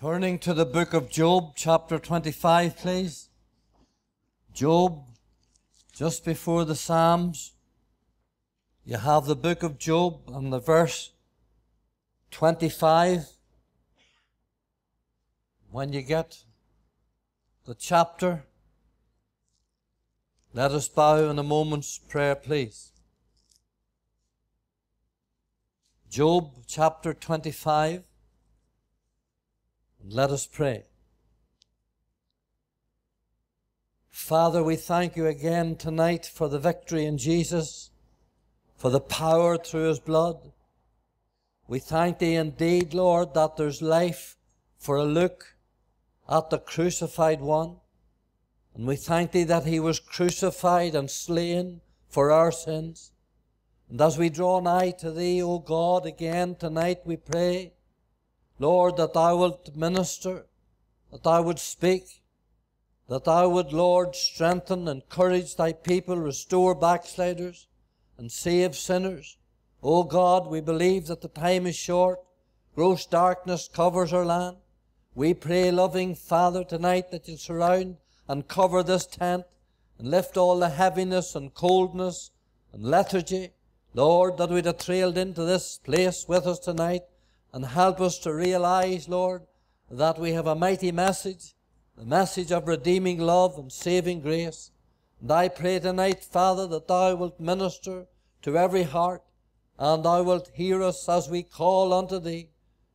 Turning to the book of Job, chapter 25, please. Job, just before the Psalms, you have the book of Job and the verse 25. When you get the chapter, let us bow in a moment's prayer, please. Job, chapter 25. Let us pray. Father, we thank you again tonight for the victory in Jesus, for the power through his blood. We thank thee indeed, Lord, that there's life for a look at the crucified one. And we thank thee that he was crucified and slain for our sins. And as we draw nigh to thee, O God, again tonight we pray, Lord, that thou wilt minister, that thou would speak, that thou would, Lord, strengthen, encourage thy people, restore backsliders, and save sinners. O God, we believe that the time is short. Gross darkness covers our land. We pray, loving Father, tonight that you'll surround and cover this tent and lift all the heaviness and coldness and lethargy. Lord, that we'd have trailed into this place with us tonight, and help us to realize, Lord, that we have a mighty message, the message of redeeming love and saving grace. And I pray tonight, Father, that thou wilt minister to every heart, and thou wilt hear us as we call unto thee.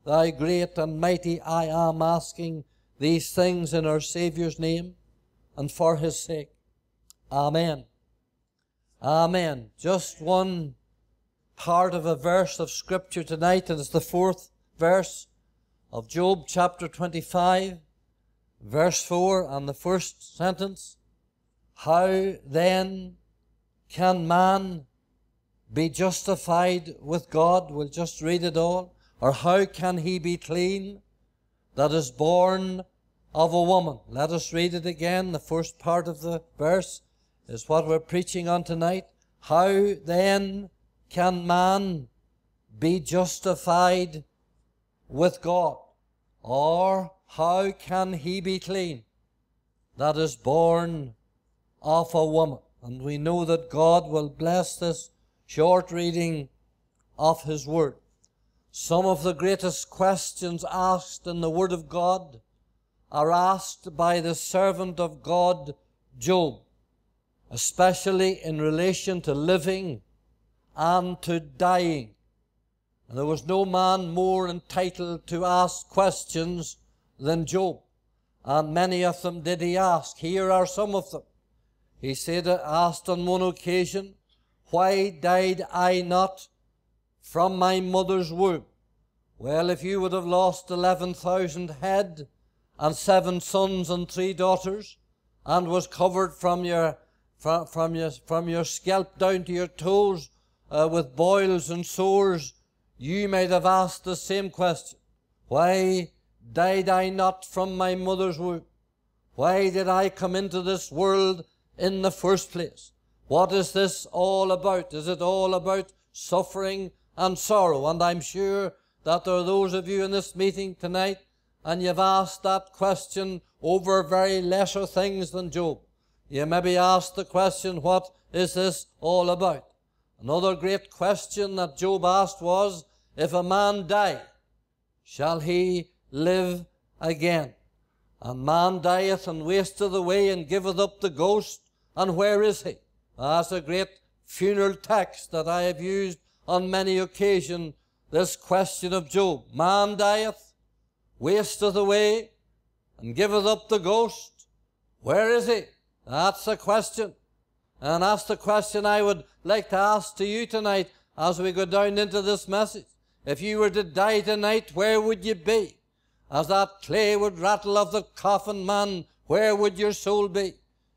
Thy great and mighty I am, asking these things in our Saviour's name and for his sake. Amen. Amen. Just one part of a verse of Scripture tonight, and it's the fourth verse of Job chapter 25, verse 4, and the first sentence. How then can man be justified with God? We'll just read it all. Or how can he be clean that is born of a woman? Let us read it again. The first part of the verse is what we're preaching on tonight. How then can man be justified with God? Or how can he be clean that is born of a woman? And we know that God will bless this short reading of his word. Some of the greatest questions asked in the word of God are asked by the servant of God, Job, especially in relation to living and to dying. And there was no man more entitled to ask questions than Job, and many of them did he ask. Here are some of them. He said, asked on one occasion, why died I not from my mother's womb? Well, if you would have lost 11,000 head and 7 sons and 3 daughters, and was covered from your scalp down to your toes with boils and sores, you might have asked the same question. Why died I not from my mother's womb? Why did I come into this world in the first place? What is this all about? Is it all about suffering and sorrow? And I'm sure that there are those of you in this meeting tonight, and you've asked that question over very lesser things than Job. You maybe asked the question, what is this all about? Another great question that Job asked was, if a man die, shall he live again? And man dieth and wasteth away and giveth up the ghost, and where is he? That's a great funeral text that I have used on many occasions, this question of Job. Man dieth, wasteth away, and giveth up the ghost, where is he? That's the question. And that's the question I would like to ask to you tonight as we go down into this message. If you were to die tonight, where would you be? As that clay would rattle off the coffin, man, where would your soul be?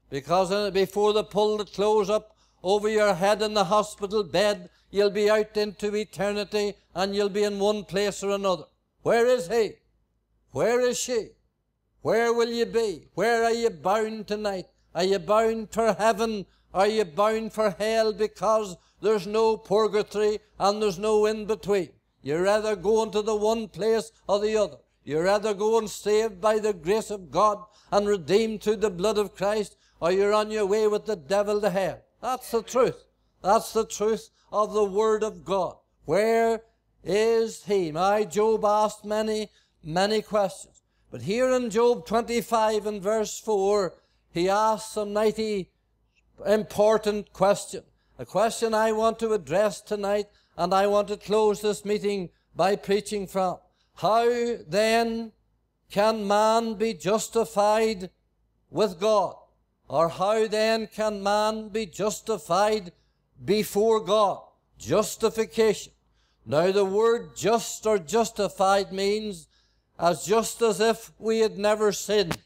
Because before they pull the clothes up over your head in the hospital bed, you'll be out into eternity, and you'll be in one place or another. Where is he? Where is she? Where will you be? Where are you bound tonight? Are you bound for heaven? Are you bound for hell? Because there's no purgatory and there's no in-between. You're either going to the one place or the other. You rather go and saved by the grace of God and redeemed through the blood of Christ, or you're on your way with the devil to hell. That's the truth. That's the truth of the Word of God. Where is he? My Job asked many, many questions. But here in Job 25 and verse 4, he asks a mighty important question. A question I want to address tonight, and I want to close this meeting by preaching from. How then can man be justified with God? Or how then can man be justified before God? Justification. Now the word just or justified means as just as if we had never sinned.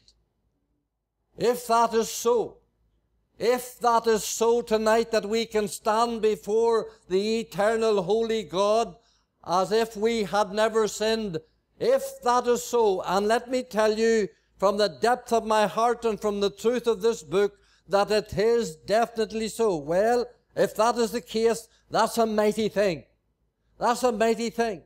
If that is so, tonight that we can stand before the eternal holy God as if we had never sinned, if that is so, and let me tell you from the depth of my heart and from the truth of this book that it is definitely so. Well, if that is the case, that's a mighty thing. That's a mighty thing.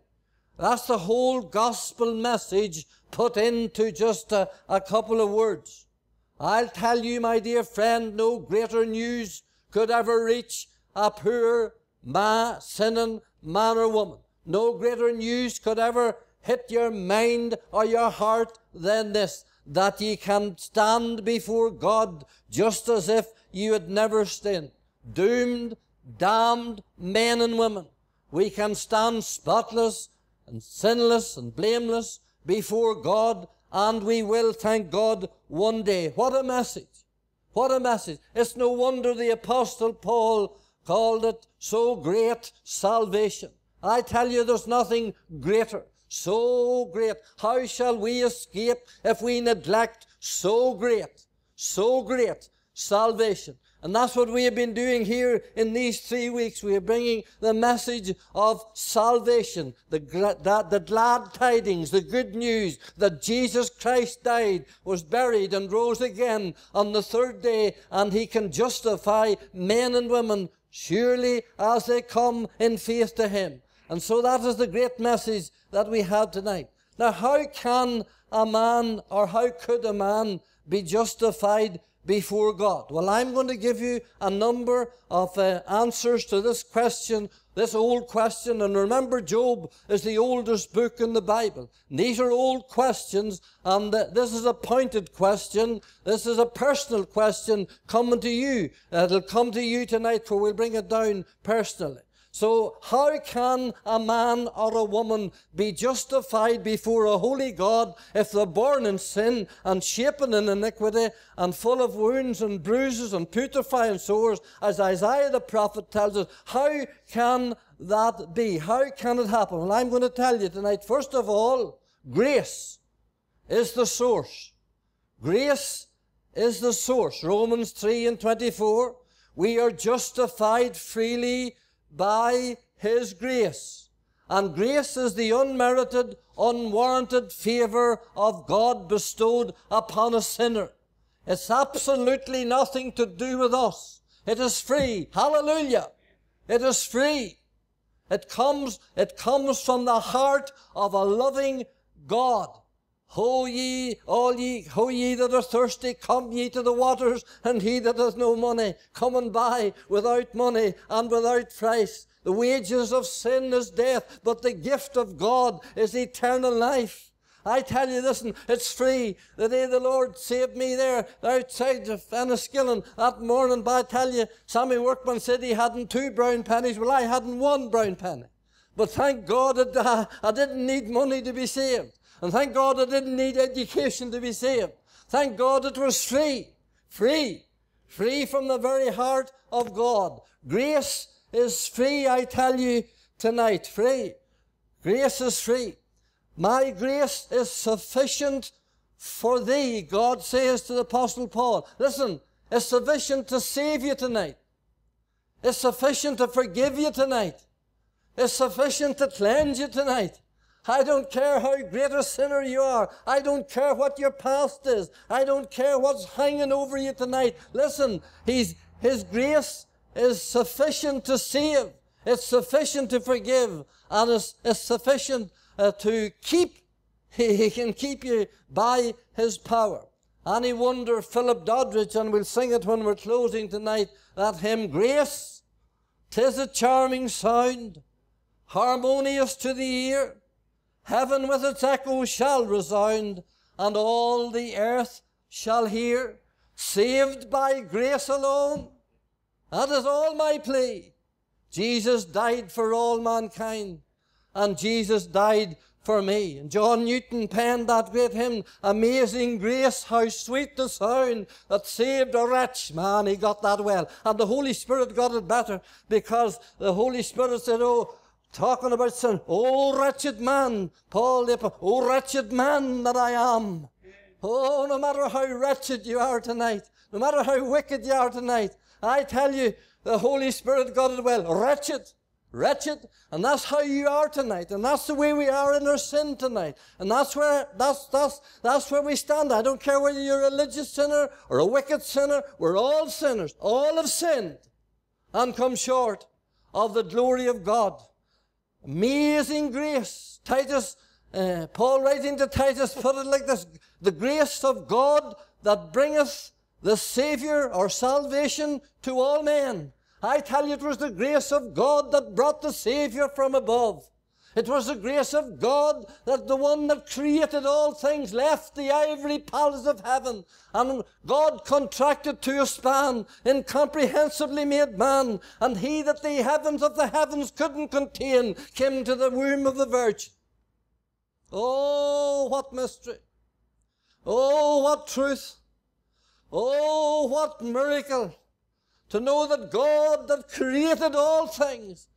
That's the whole gospel message put into just a couple of words. I'll tell you, my dear friend, no greater news could ever reach a poor man, sinning man or woman. No greater news could ever hit your mind or your heart than this, that ye can stand before God just as if you had never sinned. Doomed, damned men and women. We can stand spotless and sinless and blameless before God, and we will, thank God, one day. What a message. What a message. It's no wonder the Apostle Paul called it so great salvation. I tell you, there's nothing greater. So great. How shall we escape if we neglect so great salvation? And that's what we have been doing here in these 3 weeks. We are bringing the message of salvation, the glad tidings, the good news that Jesus Christ died, was buried and rose again on the third day, and he can justify men and women surely as they come in faith to him. And so that is the great message that we have tonight. Now, how can a man, or how could a man be justified before God? Well, I'm going to give you a number of answers to this question, this old question. And remember, Job is the oldest book in the Bible. And these are old questions, and this is a pointed question. This is a personal question coming to you. It'll come to you tonight, for we'll bring it down personally. So how can a man or a woman be justified before a holy God if they're born in sin and shapen in iniquity and full of wounds and bruises and putrefying sores, as Isaiah the prophet tells us? How can that be? How can it happen? Well, I'm going to tell you tonight. First of all, grace is the source. Grace is the source. Romans 3:24, we are justified freely by his grace. And grace is the unmerited, unwarranted favor of God bestowed upon a sinner. It's absolutely nothing to do with us. It is free. Hallelujah. It is free. It comes from the heart of a loving God. Ho ye, all ye, ho ye that are thirsty, come ye to the waters, and he that hath no money, come and buy without money and without price. The wages of sin is death, but the gift of God is eternal life. I tell you, listen, it's free. The day the Lord saved me there, outside of Enniskillen that morning, but I tell you, Sammy Workman said he hadn't 2 brown pennies. Well, I hadn't 1 brown penny. But thank God I didn't need money to be saved. And thank God I didn't need education to be saved. Thank God it was free. Free. Free from the very heart of God. Grace is free, I tell you tonight. Free. Grace is free. My grace is sufficient for thee, God says to the Apostle Paul. Listen, it's sufficient to save you tonight. It's sufficient to forgive you tonight. It's sufficient to cleanse you tonight. I don't care how great a sinner you are. I don't care what your past is. I don't care what's hanging over you tonight. Listen, his grace is sufficient to save. It's sufficient to forgive. And it's sufficient to keep He can keep you by his power. Any wonder Philip Doddridge, and we'll sing it when we're closing tonight, that hymn, Grace, 'tis a charming sound, harmonious to the ear. Heaven with its echo shall resound, and all the earth shall hear. Saved by grace alone, that is all my plea. Jesus died for all mankind, and Jesus died for me. And John Newton penned that great hymn, Amazing Grace, how sweet the sound that saved a wretch. Man, he got that well. And the Holy Spirit got it better, because the Holy Spirit said, oh, talking about sin, oh, wretched man, Paul the Apostle, oh, wretched man that I am. Oh, no matter how wretched you are tonight, no matter how wicked you are tonight, I tell you, the Holy Spirit got it well. Wretched, wretched, and that's how you are tonight, and that's the way we are in our sin tonight, and that's where we stand. I don't care whether you're a religious sinner or a wicked sinner, we're all sinners. All have sinned and come short of the glory of God. Amazing grace. Paul writing to Titus put it like this, the grace of God that bringeth the Saviour or salvation to all men. I tell you, it was the grace of God that brought the Saviour from above. It was the grace of God that the one that created all things left the ivory palace of heaven, and God contracted to a span, incomprehensibly made man, and he that the heavens of the heavens couldn't contain came to the womb of the Virgin. Oh, what mystery! Oh, what truth! Oh, what miracle! To know that God that created all things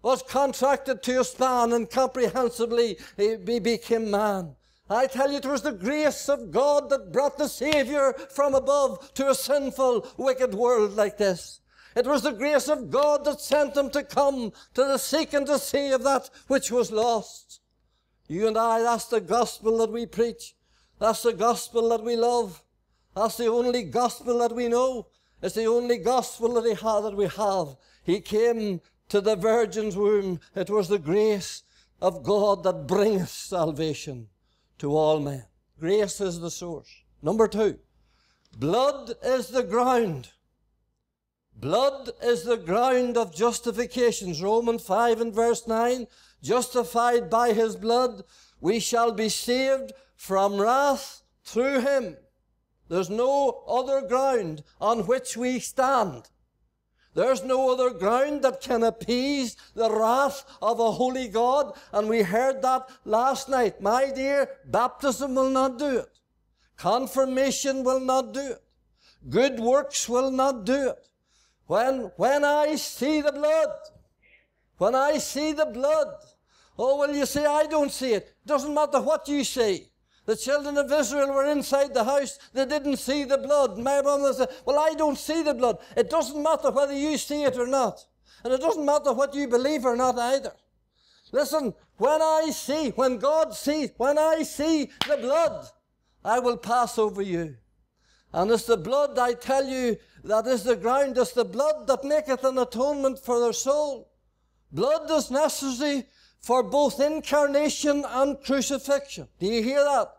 was contracted to a span, and comprehensibly he became man. I tell you, it was the grace of God that brought the Saviour from above to a sinful, wicked world like this. It was the grace of God that sent him to come to seek and to save that which was lost. You and I, that's the gospel that we preach. That's the gospel that we love. That's the only gospel that we know. It's the only gospel that we have. He came to the Virgin's womb. It was the grace of God that bringeth salvation to all men. Grace is the source. Number two, blood is the ground. Blood is the ground of justifications. Romans 5 and verse 9, justified by his blood, we shall be saved from wrath through him. There's no other ground on which we stand. There's no other ground that can appease the wrath of a holy God. And we heard that last night. My dear, baptism will not do it. Confirmation will not do it. Good works will not do it. When I see the blood, when I see the blood, oh, well, you say, I don't see it. Doesn't matter what you see. The children of Israel were inside the house. They didn't see the blood. My brother said, well, I don't see the blood. It doesn't matter whether you see it or not. And it doesn't matter what you believe or not either. Listen, when God sees, when I see the blood, I will pass over you. And it's the blood, I tell you, that is the ground. It's the blood that maketh an atonement for their soul. Blood is necessary for both incarnation and crucifixion. Do you hear that?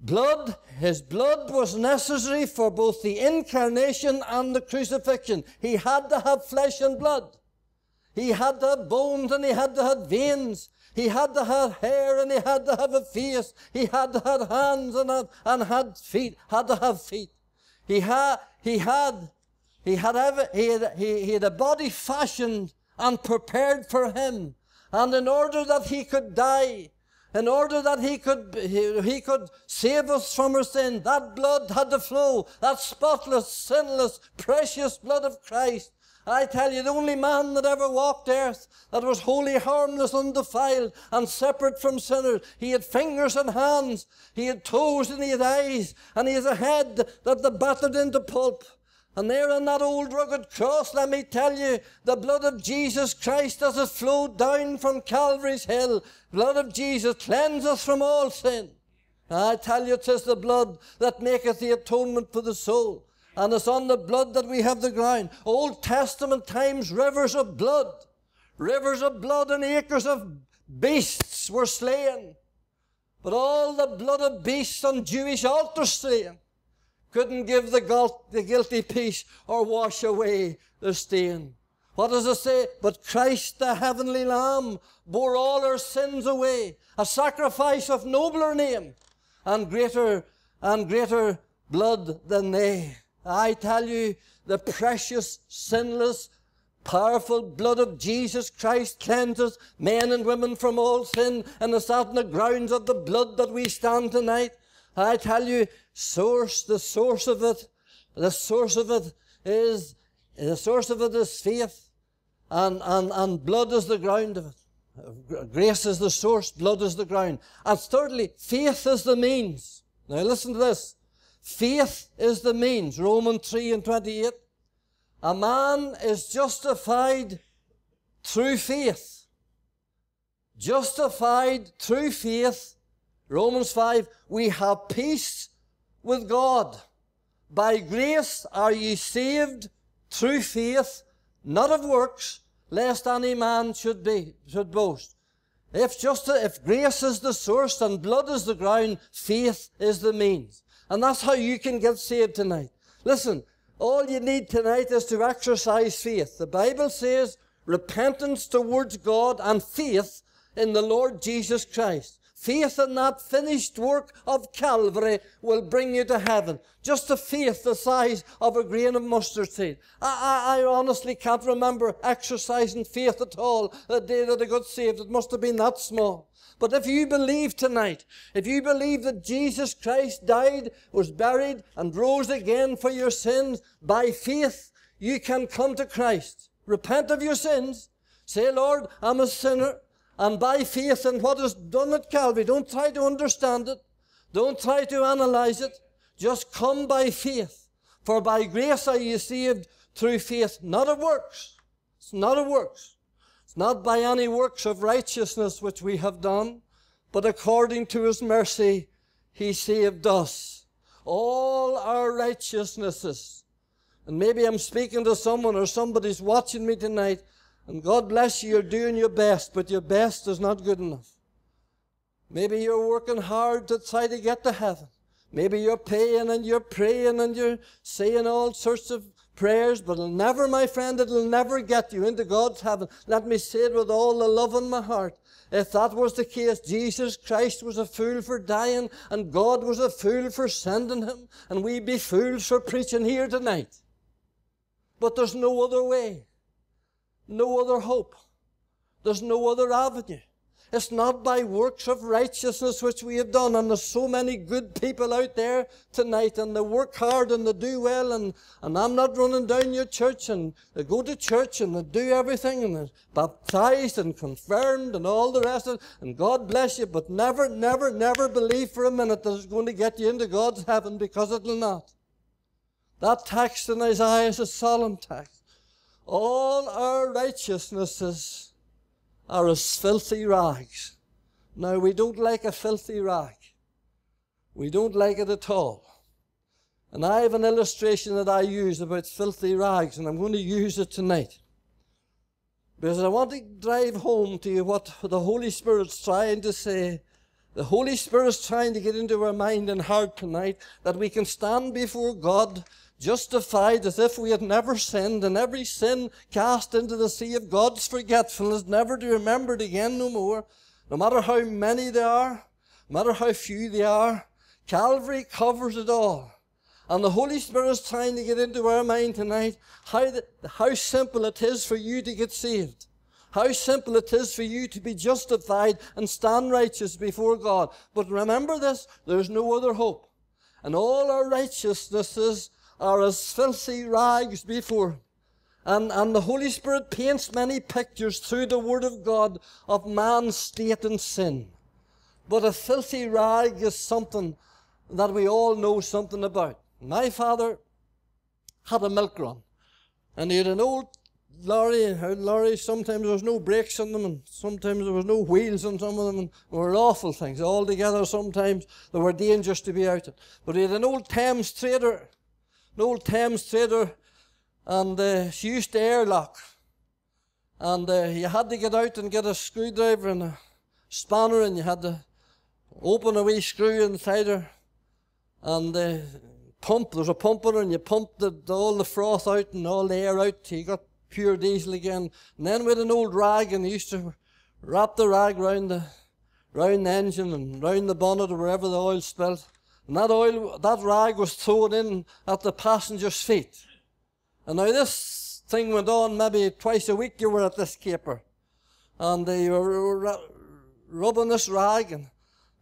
Blood, his blood was necessary for both the incarnation and the crucifixion. He had to have flesh and blood. He had to have bones, and he had to have veins. He had to have hair, and he had to have a face. He had to have hands and had feet. Had to have feet. He had a body fashioned and prepared for him. And in order that he could die, in order that he could save us from our sin, that blood had to flow, that spotless, sinless, precious blood of Christ. I tell you, the only man that ever walked earth, that was holy, harmless, undefiled, and separate from sinners. He had fingers and hands, he had toes and he had eyes, and he has a head that they battered into pulp. And there on that old rugged cross, let me tell you, the blood of Jesus Christ, as it flowed down from Calvary's hill, blood of Jesus cleanseth from all sin. I tell you, 'tis the blood that maketh the atonement for the soul. And it's on the blood that we have the ground. Old Testament times, rivers of blood and acres of beasts were slain. But all the blood of beasts on Jewish altars slain couldn't give the guilty peace or wash away the stain. What does it say? But Christ the heavenly Lamb bore all our sins away, a sacrifice of nobler name and greater blood than they. I tell you, the precious, sinless, powerful blood of Jesus Christ cleanses men and women from all sin, and it's on the grounds of the blood that we stand tonight. I tell you, the source of it is faith, and blood is the ground of it. Grace is the source, blood is the ground. And thirdly, faith is the means. Now listen to this. Faith is the means. Romans 3:28. A man is justified through faith. Justified through faith. Romans 5, we have peace with God. By grace are ye saved through faith, not of works, lest any man should boast. If grace is the source and blood is the ground, faith is the means. And that's how you can get saved tonight. Listen, all you need tonight is to exercise faith. The Bible says repentance towards God and faith in the Lord Jesus Christ. Faith in that finished work of Calvary will bring you to heaven. Just a faith the size of a grain of mustard seed. I honestly can't remember exercising faith at all the day that I got saved. It must have been that small. But if you believe tonight, if you believe that Jesus Christ died, was buried, and rose again for your sins, by faith you can come to Christ. Repent of your sins. Say, Lord, I'm a sinner. And by faith in what is done at Calvary, don't try to understand it. Don't try to analyze it. Just come by faith. For by grace are you saved through faith, not of works. It's not of works. It's not by any works of righteousness which we have done, but according to his mercy, he saved us. All our righteousnesses. And maybe I'm speaking to someone or somebody's watching me tonight, and God bless you, you're doing your best, but your best is not good enough. Maybe you're working hard to try to get to heaven. Maybe you're paying and you're praying and you're saying all sorts of prayers, but it'll never, my friend, it'll never get you into God's heaven. Let me say it with all the love in my heart. If that was the case, Jesus Christ was a fool for dying, and God was a fool for sending him, and we be fools for preaching here tonight. But there's no other way. No other hope. There's no other avenue. It's not by works of righteousness which we have done. And there's so many good people out there tonight, and they work hard and they do well, and I'm not running down your church, and they go to church and they do everything, and they're baptized and confirmed and all the rest of it, and God bless you, but never, never, never believe for a minute that it's going to get you into God's heaven, because it will not. That text in Isaiah is a solemn text. All our righteousnesses are as filthy rags. Now, we don't like a filthy rag. We don't like it at all. And I have an illustration that I use about filthy rags, and I'm going to use it tonight. Because I want to drive home to you what the Holy Spirit's trying to say. The Holy Spirit's trying to get into our mind and heart tonight, that we can stand before God justified as if we had never sinned, and every sin cast into the sea of God's forgetfulness, never to be remembered again no more, no matter how many they are, no matter how few they are. Calvary covers it all. And the Holy Spirit is trying to get into our mind tonight how simple it is for you to get saved. How simple it is for you to be justified and stand righteous before God. But remember this, there's no other hope. And all our righteousnesses are as filthy rags before. And the Holy Spirit paints many pictures through the Word of God of man's state and sin. But a filthy rag is something that we all know something about. My father had a milk run, and he had an old lorry. Sometimes there was no brakes on them, and sometimes there was no wheels on some of them, and they were awful things. Altogether, sometimes there were dangers to be out in. But he had an old Thames trader. An old Thames trader, and she used to airlock, and you had to get out and get a screwdriver and a spanner, and you had to open a wee screw inside her, and pump, there's a pump on her, and you pump all the froth out and all the air out till you got pure diesel again. And then with an old rag, and you used to wrap the rag round the engine and round the bonnet or wherever the oil spilled. And that rag was thrown in at the passenger's feet. And now this thing went on maybe twice a week you were at this caper. And they were rubbing this rag. And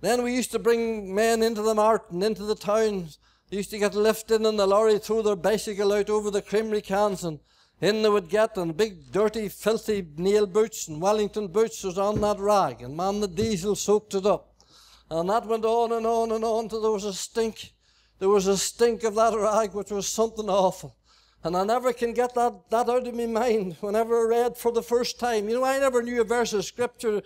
then we used to bring men into the mart and into the towns. They used to get lifted in the lorry, throw their bicycle out over the creamery cans, and in they would get, and big, dirty, filthy nail boots and Wellington boots was on that rag. And man, the diesel soaked it up. And that went on and on and on till there was a stink. There was a stink of that rag which was something awful. And I never can get that out of my mind whenever I read for the first time. You know, I never knew a verse of Scripture.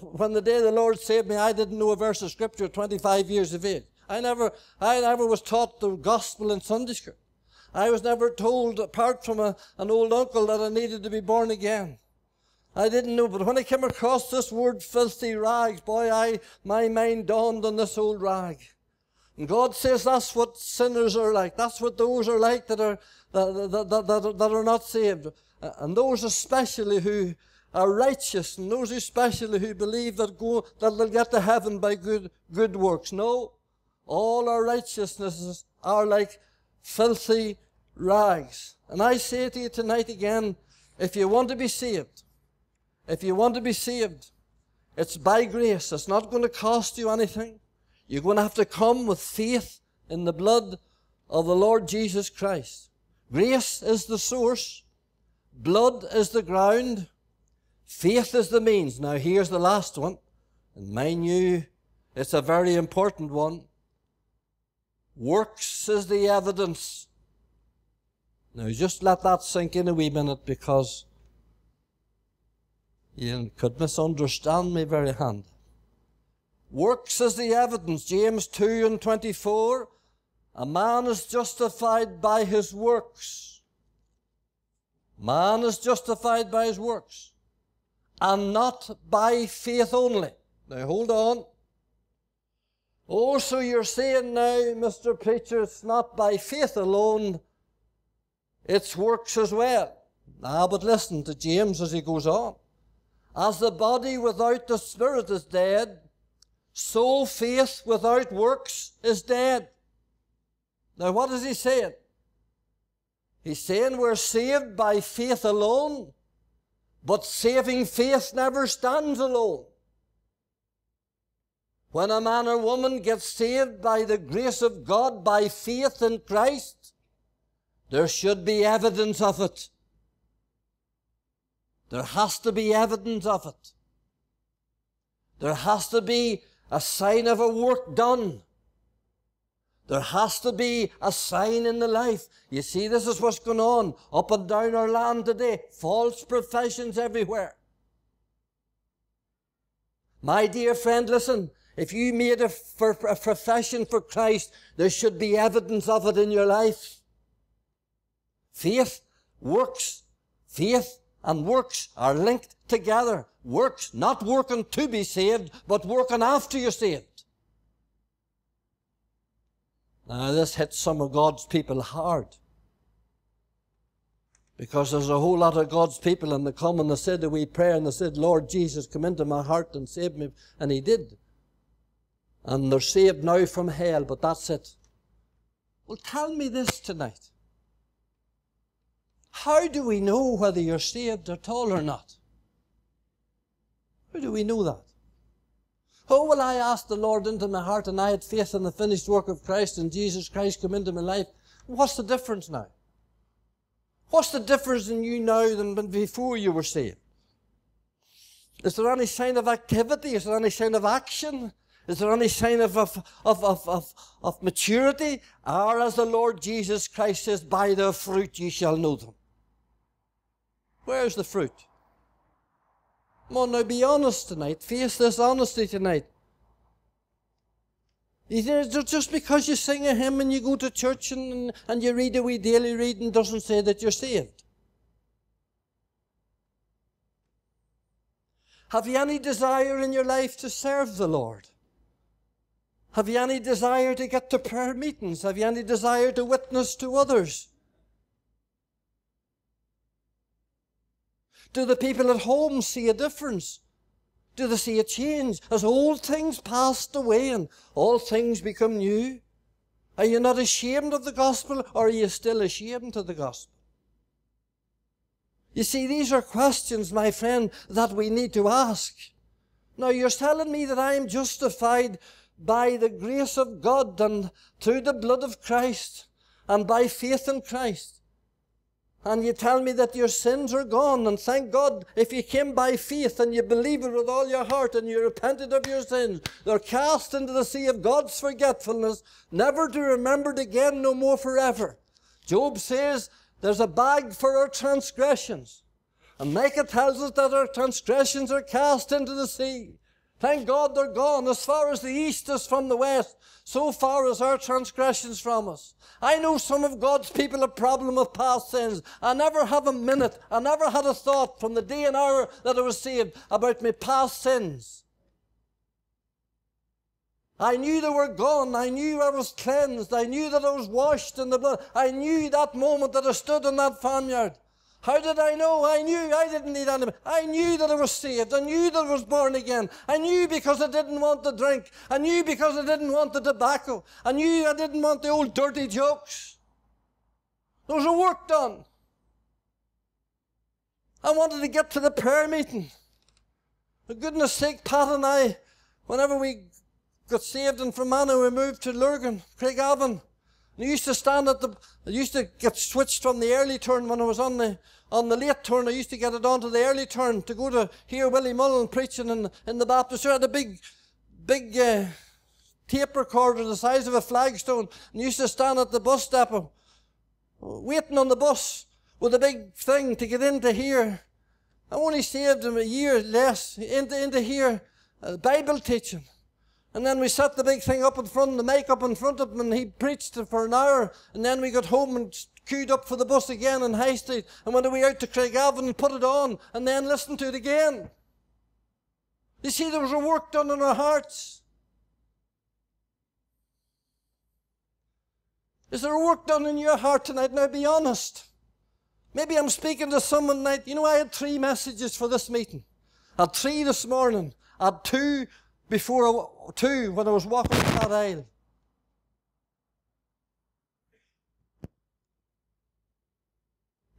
When the day the Lord saved me, I didn't know a verse of Scripture at 25 years of age. I never was taught the gospel in Sunday school. I was never told, apart from an old uncle, that I needed to be born again. I didn't know, but when I came across this word, filthy rags, boy, my mind dawned on this old rag. And God says that's what sinners are like. That's what those are like that are not saved. And those especially who are righteous, and those especially who believe that they'll get to heaven by good works. No, all our righteousnesses are like filthy rags. And I say to you tonight again, if you want to be saved, if you want to be saved, it's by grace. It's not going to cost you anything. You're going to have to come with faith in the blood of the Lord Jesus Christ. Grace is the source. Blood is the ground. Faith is the means. Now here's the last one. And mind you, it's a very important one. Works is the evidence. Now just let that sink in a wee minute, because you could misunderstand me very hand. Works is the evidence. James 2:24. A man is justified by his works. Man is justified by his works, and not by faith only. Now hold on. Oh, so you're saying now, Mr. Preacher, it's not by faith alone, it's works as well. Now, but listen to James as he goes on. As the body without the Spirit is dead, so faith without works is dead. Now what is he saying? He's saying we're saved by faith alone, but saving faith never stands alone. When a man or woman gets saved by the grace of God, by faith in Christ, there should be evidence of it. There has to be evidence of it. There has to be a sign of a work done. There has to be a sign in the life. You see, this is what's going on up and down our land today. False professions everywhere. My dear friend, listen. If you made a profession for Christ, there should be evidence of it in your life. Faith, works, faith, and works are linked together. Works, not working to be saved, but working after you're saved. Now, this hits some of God's people hard, because there's a whole lot of God's people, and they come and they said a wee prayer, and they said, Lord Jesus, come into my heart and save me. And he did. And they're saved now from hell, but that's it. Well, tell me this tonight. How do we know whether you're saved at all or not? How do we know that? Oh, well, I asked the Lord into my heart, and I had faith in the finished work of Christ, and Jesus Christ come into my life. What's the difference now? What's the difference in you now than before you were saved? Is there any sign of activity? Is there any sign of action? Is there any sign of maturity? Or, as the Lord Jesus Christ says, by their fruit ye shall know them. Where's the fruit? Come on now, be honest tonight. Face this honesty tonight. Just because you sing a hymn and you go to church and you read a wee daily reading doesn't say that you're saved. Have you any desire in your life to serve the Lord? Have you any desire to get to prayer meetings? Have you any desire to witness to others? Do the people at home see a difference? Do they see a change? As old things passed away and all things become new? Are you not ashamed of the gospel, or are you still ashamed of the gospel? You see, these are questions, my friend, that we need to ask. Now, you're telling me that I am justified by the grace of God and through the blood of Christ and by faith in Christ. And you tell me that your sins are gone, and thank God if you came by faith and you believed with all your heart and you repented of your sins, they're cast into the sea of God's forgetfulness, never to be remembered again, no more forever. Job says there's a bag for our transgressions. And Micah tells us that our transgressions are cast into the sea. Thank God they're gone. As far as the east is from the west, so far is our transgressions from us. I know some of God's people have a problem with past sins. I never have a minute, I never had a thought from the day and hour that I was saved about my past sins. I knew they were gone. I knew I was cleansed. I knew that I was washed in the blood. I knew that moment that I stood in that farmyard. How did I know? I knew I didn't need anybody. I knew that I was saved. I knew that I was born again. I knew because I didn't want the drink. I knew because I didn't want the tobacco. I knew I didn't want the old dirty jokes. There was a work done. I wanted to get to the prayer meeting. For goodness sake, Pat and I, whenever we got saved in Fermanagh, we moved to Lurgan, Craigavon. I used to stand at the, I used to get switched from the early turn when I was on the late turn. I used to get it onto the early turn to go to hear Willie Mullen preaching in the Baptist. I had a big tape recorder the size of a flagstone, and used to stand at the bus depot, waiting on the bus with a big thing to get into here. I only saved him a year less into here, Bible teaching. And then we set the big thing up in front, the mic up in front of him, and he preached for an hour. And then we got home and queued up for the bus again in High Street, and went away out to Craigavon and put it on, and then listened to it again. You see, there was a work done in our hearts. Is there a work done in your heart tonight? Now, be honest. Maybe I'm speaking to someone tonight. You know, I had 3 messages for this meeting. I had 3 this morning. I had 2. Before 2, when I was walking up that aisle.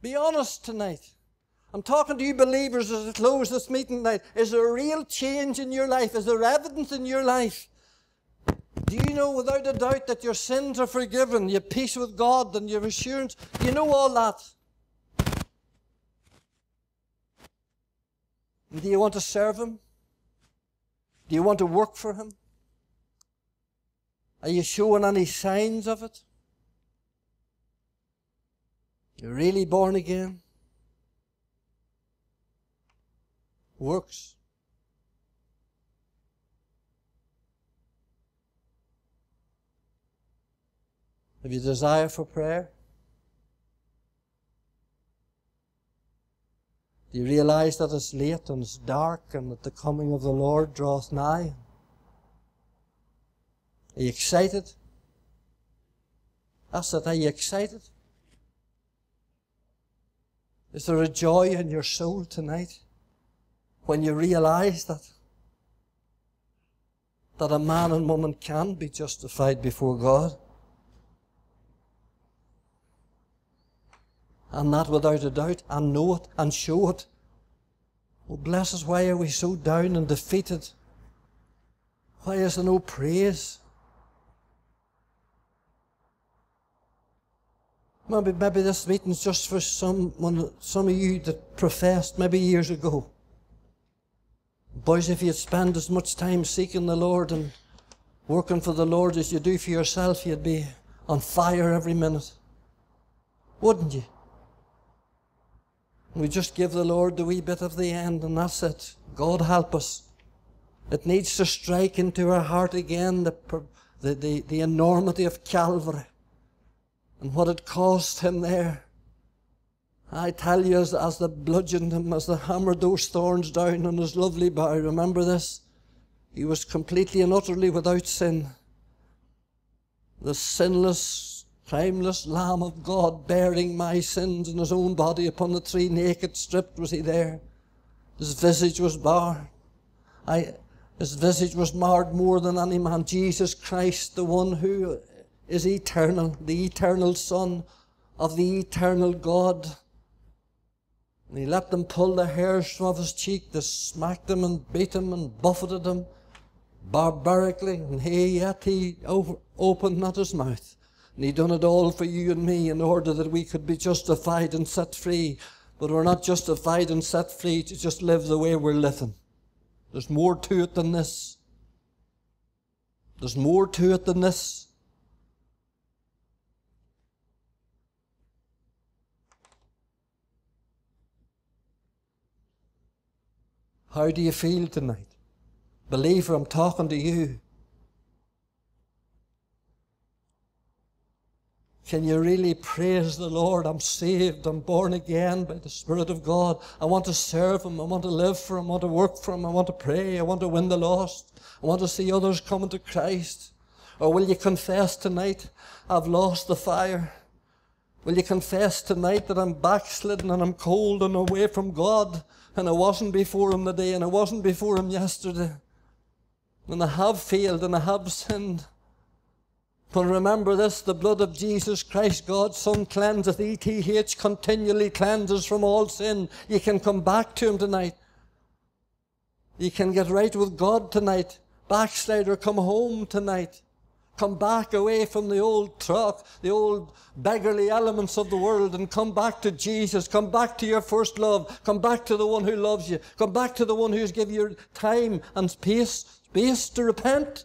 Be honest tonight. I'm talking to you believers as I close this meeting tonight. Is there a real change in your life? Is there evidence in your life? Do you know without a doubt that your sins are forgiven, your peace with God and your assurance? Do you know all that? And do you want to serve Him? Do you want to work for Him? Are you showing any signs of it? You're really born again? Works. Have you desire for prayer? Do you realize that it's late and it's dark and that the coming of the Lord draweth nigh? Are you excited? That's it, are you excited? Is there a joy in your soul tonight when you realize that a man and woman can be justified before God? And that without a doubt, and know it, and show it. Oh, bless us, why are we so down and defeated? Why is there no praise? Maybe this meeting's just for some of you that professed maybe years ago. Boys, if you'd spend as much time seeking the Lord and working for the Lord as you do for yourself, you'd be on fire every minute. Wouldn't you? We just give the Lord the wee bit of the end, and that's it. God help us. It needs to strike into our heart again the enormity of Calvary and what it cost Him there. I tell you, as they bludgeoned Him, as they hammered those thorns down on His lovely bough, remember this, He was completely and utterly without sin, the sinless, crimeless Lamb of God bearing my sins in his own body upon the tree, naked, stripped was he there. His visage was marred. His visage was marred more than any man. Jesus Christ, the one who is eternal, the eternal Son of the eternal God. And he let them pull the hairs from off his cheek. They smacked him and beat him and buffeted him barbarically. And yet he opened not his mouth. And he done it all for you and me in order that we could be justified and set free. But we're not justified and set free to just live the way we're living. There's more to it than this. There's more to it than this. How do you feel tonight? Believer, I'm talking to you. Can you really praise the Lord? I'm saved. I'm born again by the Spirit of God. I want to serve Him. I want to live for Him. I want to work for Him. I want to pray. I want to win the lost. I want to see others coming to Christ. Or will you confess tonight, I've lost the fire? Will you confess tonight that I'm backslidden and I'm cold and away from God? And I wasn't before Him today, and I wasn't before Him yesterday. And I have failed, and I have sinned. But remember this, the blood of Jesus Christ, God's Son, cleanseth, ETH, continually cleanses from all sin. You can come back to Him tonight. You can get right with God tonight. Backslider, come home tonight. Come back away from the old truck, the old beggarly elements of the world, and come back to Jesus. Come back to your first love. Come back to the one who loves you. Come back to the one who's given you time and space to repent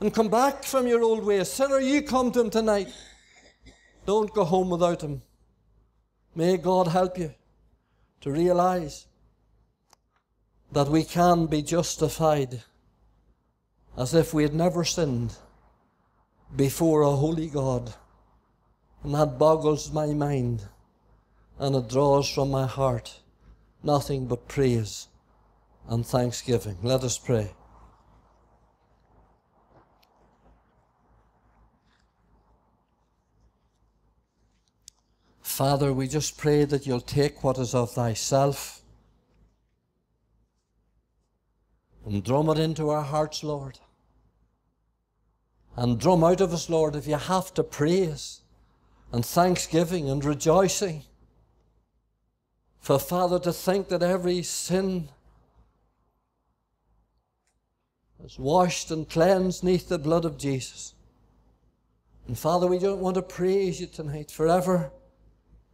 and come back from your old ways. Sinner, you come to Him tonight. Don't go home without Him. May God help you to realize that we can be justified as if we had never sinned before a holy God. And that boggles my mind, and it draws from my heart nothing but praise and thanksgiving. Let us pray. Father, we just pray that You'll take what is of Thyself and drum it into our hearts, Lord. And drum out of us, Lord, if you have to, praise and thanksgiving and rejoicing. For, Father, to think that every sin is washed and cleansed neath the blood of Jesus. And, Father, we don't want to praise You tonight forever,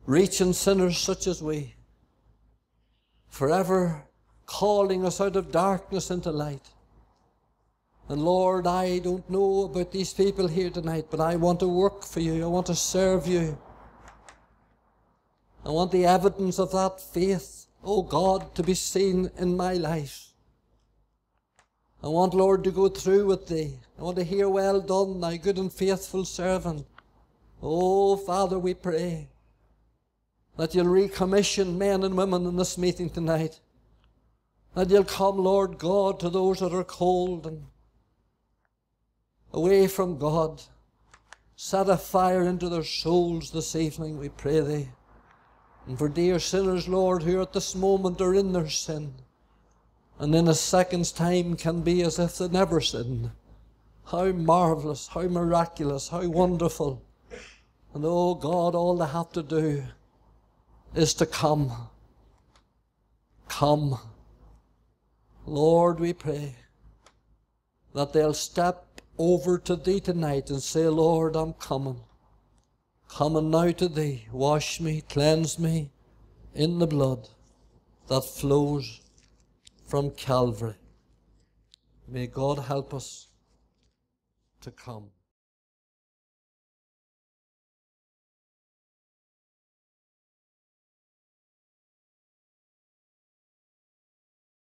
reaching sinners such as we, forever calling us out of darkness into light. And Lord, I don't know about these people here tonight, but I want to work for You. I want to serve You. I want the evidence of that faith, oh God, to be seen in my life. I want, Lord, to go through with Thee. I want to hear, well done, Thy good and faithful servant. Oh, Father, we pray that You'll recommission men and women in this meeting tonight. That You'll come, Lord God, to those that are cold and away from God. Set a fire into their souls this evening, we pray Thee. And for dear sinners, Lord, who at this moment are in their sin, and in a second's time can be as if they never sinned. How marvellous, how miraculous, how wonderful. And oh God, all they have to do is to come. Come. Lord, we pray that they'll step over to Thee tonight and say, Lord, I'm coming. Coming now to Thee. Wash me, cleanse me in the blood that flows from Calvary. May God help us to come.